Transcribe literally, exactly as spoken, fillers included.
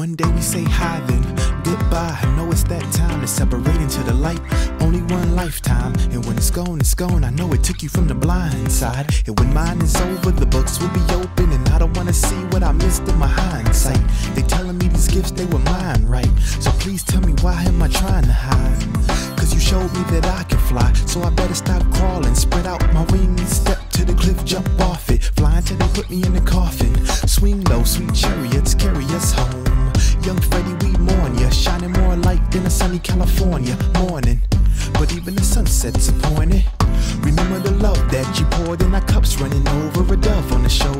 One day we say hi, then goodbye. I know it's that time to separate into the light. Only one lifetime, and when it's gone, it's gone. I know it took you from the blind side, and when mine is over, the books will be open, and I don't wanna see what I missed in my hindsight. They telling me these gifts, they were mine, right? So please tell me, why am I trying to hide? Cause you showed me that I can fly, so I better stop crawling, spread out my wings, step to the cliff, jump off it, flying till they put me in the coffin. Swing low, sweet chariots, carry us home. Young Freddy, we mourn ya, shining more light than a sunny California morning. But even the sunset's appointed. Remember the love that you poured in our cups, running over a dove on the shoulder.